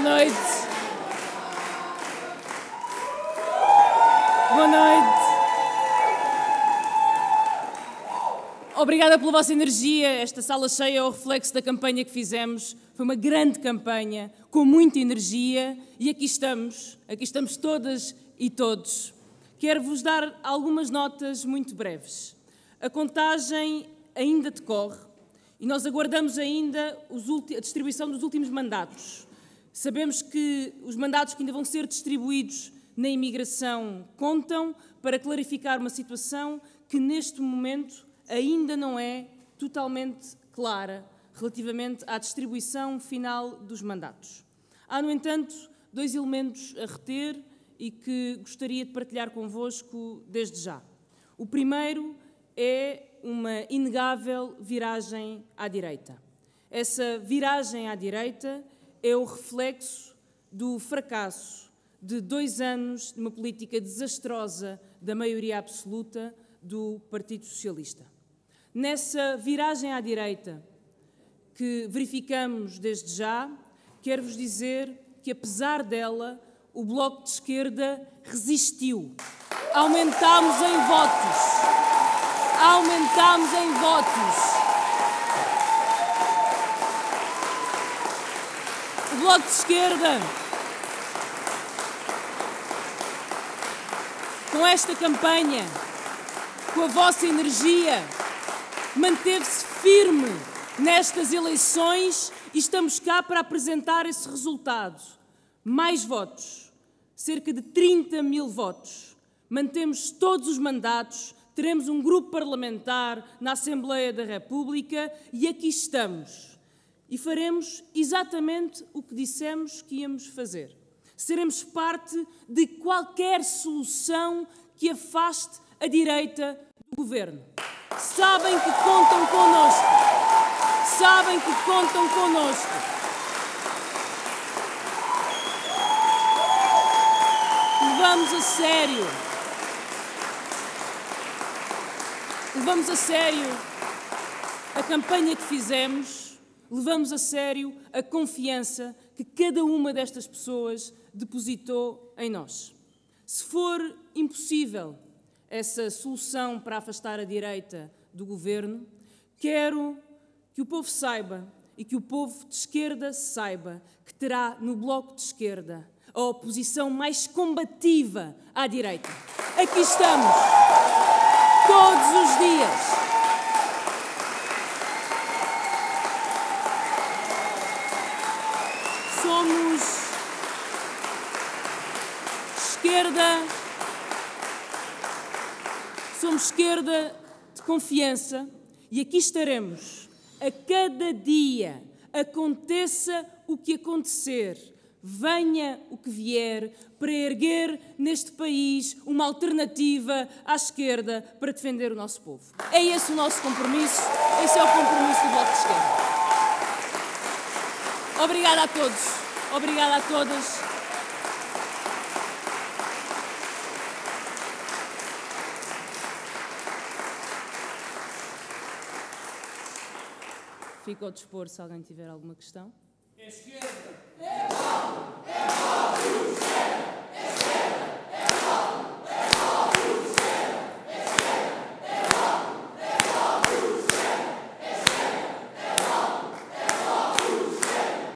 Boa noite. Boa noite. Obrigada pela vossa energia. Esta sala cheia é o reflexo da campanha que fizemos. Foi uma grande campanha, com muita energia, e aqui estamos todas e todos. Quero-vos dar algumas notas muito breves. A contagem ainda decorre e nós aguardamos ainda a distribuição dos últimos mandatos. Sabemos que os mandatos que ainda vão ser distribuídos na imigração contam para clarificar uma situação que neste momento ainda não é totalmente clara relativamente à distribuição final dos mandatos. Há, no entanto, dois elementos a reter e que gostaria de partilhar convosco desde já. O primeiro é uma inegável viragem à direita. Essa viragem à direita é o reflexo do fracasso de 2 anos de uma política desastrosa da maioria absoluta do Partido Socialista. Nessa viragem à direita que verificamos desde já, quero-vos dizer que, apesar dela, o Bloco de Esquerda resistiu. Aumentámos em votos. Aumentámos em votos. O Bloco de Esquerda, com esta campanha, com a vossa energia, manteve-se firme nestas eleições e estamos cá para apresentar esse resultado. Mais votos. Cerca de 30 mil votos. Mantemos todos os mandatos, teremos um grupo parlamentar na Assembleia da República e aqui estamos. E faremos exatamente o que dissemos que íamos fazer. Seremos parte de qualquer solução que afaste a direita do governo. Sabem que contam connosco. Sabem que contam connosco. Levamos a sério a campanha que fizemos, levamos a sério a confiança que cada uma destas pessoas depositou em nós. Se for impossível essa solução para afastar a direita do governo, quero que o povo saiba e que o povo de esquerda saiba que terá no Bloco de Esquerda a oposição mais combativa à direita. Aqui estamos, todos os dias. Somos esquerda, de confiança e aqui estaremos a cada dia, aconteça o que acontecer. Venha o que vier para erguer neste país uma alternativa à esquerda para defender o nosso povo. É esse o nosso compromisso, esse é o compromisso do Bloco de Esquerda. Obrigada a todos, obrigada a todas. Fico ao dispor se alguém tiver alguma questão. É esquerda!